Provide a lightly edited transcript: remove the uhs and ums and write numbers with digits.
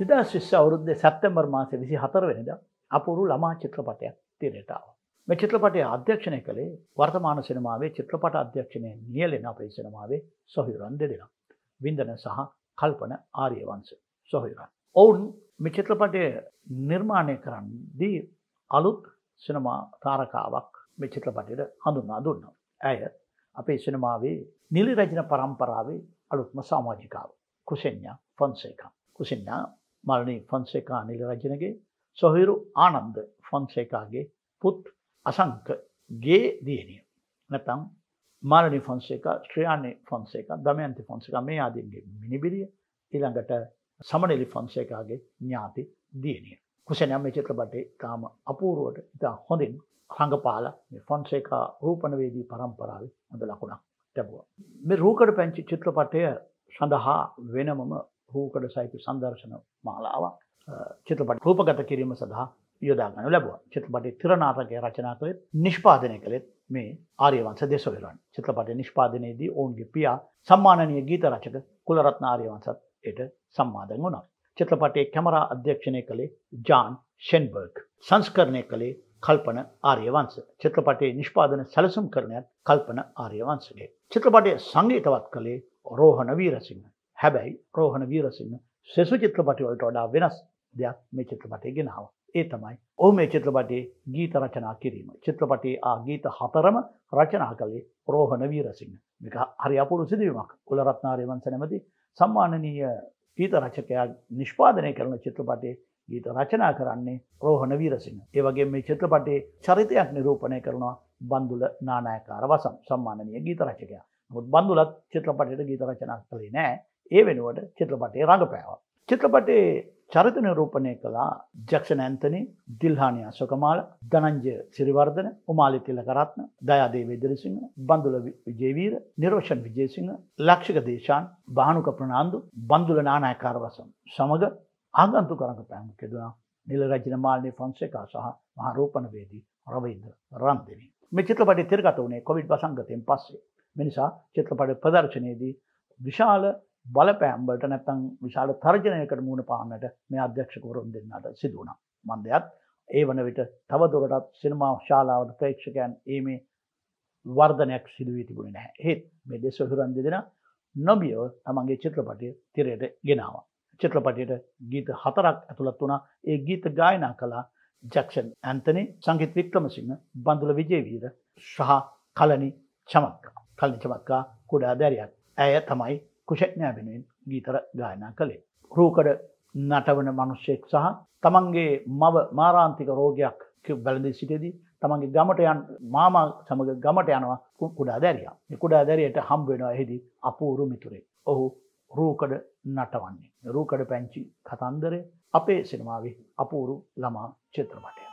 2020 අවුරුද්දේ සැප්තැම්බර් මාසේ 24 වෙනිදා අපූර්ව ළමා චිත්‍රපටයක් තිරයට ආවා. මේ චිත්‍රපටය අධ්‍යක්ෂණය කළේ වර්තමාන සිනමාවේ චිත්‍රපට අධ්‍යක්ෂණයේ නියැලෙන අපේ සිනමාවේ සොහිරන් දෙදෙනා. වින්දන සහ කල්පන ආර්යවංශ සොහිරන්. ඔවුන් මේ චිත්‍රපටය නිර්මාණය කරද්දී අලුත් සිනමා තාරකාවක් මේ චිත්‍රපටයට හඳුන්වා දුන්නා. ඇය අපේ සිනමාවේ නිලි රැජින පරම්පරාවේ අලුත්ම සමාජිකාව කුසෙන්ඥා ෆොන්සේකා. කුසෙන්ඥා मालनी फंसेका अनिल रजनगे सोहिरु आनंद फंसेकागे पुत असंख्य गे दियनिय नतम मालनी फंसेका श्रेयानी फंसेका दमयंती फंसेका मे आदिगे मिनिबिरिय ඊළඟට සමනලි फंसेकागे ඥාති දියණිය කුසෙන්ඥා මේ චිත්‍රපටයේ තාම අපූර්වට ඉතා හොඳින් රංගපාලා මේ फंसेका රූපණවේදී පරම්පරාවේ අද ලකුණක් ලැබුවා. මේ රූකඩ පෙන්චි චිත්‍රපටය සඳහා වෙනමම රූකඩ සහිත සම්දර්ශන මාලාවක් චිත්‍රපට රූපගත කිරීම සඳහා යොදා ගන්න ලැබුවා. චිත්‍රපටයේ තිරනාටකයේ රචනා කළේ නිෂ්පාදනය කළේ මේ ආර්යවංශ දේශවලන්. චිත්‍රපටයේ නිෂ්පාදනයේදී ඔවුන්ගේ පියා සම්මානීය ගීත රචක කුලරත්න ආර්යවංශත් එයට සම්මාදන් වුණා. චිත්‍රපටයේ කැමරා අධ්‍යක්ෂණය කළේ ජාන් ෂෙන්බර්ග්. සංස්කරණය කළේ කල්පන ආර්යවංශ. චිත්‍රපටයේ නිෂ්පාදන සැලසුම් කරණයත් කල්පන ආර්යවංශගේ. චිත්‍රපටයේ සංගීතවත් කළේ රෝහණ වීරසිංහ. හැබැයි රෝහණ වීරසිංහ සෙසු චිත්‍රපටවලට වඩා වෙනස් දෙයක් මේ චිත්‍රපටයේ ගෙනාවා. ඒ තමයි ඔහු මේ චිත්‍රපටයේ ගීත රචනා කිරීම. චිත්‍රපටයේ ආ ගීත හතරම රචනා කළේ රෝහණ වීරසිංහ. මේක හරි අපූර්ව සිදුවීමක්. කුලරත්න ආරියවංශ නැමැති සම්මානීය ගීත රචකයා නිෂ්පාදනය කරන චිත්‍රපටයේ ගීත රචනා කරන්නේ රෝහණ වීරසිංහ. ඒ වගේම මේ චිත්‍රපටයේ චරිතයක් නිරූපණය කරනවා බන්දුල නානායකාර වසම් සම්මානීය ගීත රචකයා. නමුත් බන්දුලත් චිත්‍රපටයේ ගීත රචනා කළේ නැහැ. ඒ වෙනුවට චිත්‍රපටයේ රඟපෑවා. චිත්‍රපටයේ චරිත නිරූපණය කළා ජැක්සන් ඇන්තනි, දිල්හානි අශෝකමාල, ධනංජය සිරිවර්ධන, උමාලි තිලකරත්න, දයාදේව ඉදිරිසිංහ, බන්දුල විජේවීර, නිරෝෂන් විජේසිංහ, ලක්ෂික දේශාන්, භානුක ප්‍රනාන්දු, බන්දුල නානායකාර වසම් සමග ආගන්තුක රඟපෑම් කෙරුණා නිල රජින මාලිනී ෆොන්සේකා සහ මහා රූපණවේදී රවින්ද්‍ර රන්දෙනී. මේ චිත්‍රපටයේ තිරගත වුණේ කොවිඩ් වසංගතයෙන් පස්සේ. මේ නිසා චිත්‍රපට ප්‍රදර්ශනයේදී විශාල බලපෑම්වලට නැත්නම් විශාල තර්ජනයකට මුහුණ පාන්නට මේ අධ්‍යක්ෂකවරුන් දෙන්නාට සිදු වුණා. මන්දයත් ඒ වන විට තවදුරටත් සිනමා ශාලාවට ප්‍රේක්ෂකයන් ඒමේ වර්ධනයක් සිදු වී තිබුණේ නැහැ. ඒත් මේ දෙසොහුරන් දෙදෙනා නොබියව තමගේ චිත්‍රපටය තිරයට ගෙනාවා. චිත්‍රපටයට ගීත හතරක් ඇතුළත් වුණා. ඒ ගීත ගායනා කළා ජැක්සන් ඇන්තනි, සංගීත වික්‍රමසිංහ, බන්දුල විජේවීර සහ කලනි චමත්කා. කලනි චමත්කා කුඩා දැරියක්. ඇය තමයි කුෂඥා වෙනුවෙන් ගීතර ගායනා කළේ. රූකඩ නටවන මිනිසෙක් සහ තමන්ගේ මව මාරාන්තික රෝගයක් බැලඳී සිටියදී තමන්ගේ ගමට යන මාමා සමග ගමට යනවා කුඩා දැරියා. මේ කුඩා දැරියට හම්බ වෙනවා එහිදී අපූර්ව මිතුරෙක්. ඔහු රූකඩ නටවන්නේ. රූකඩ පැංචි කතන්දරය අපේ සිනමාවේ අපූර්ව ළමා චිත්‍රපටයක්.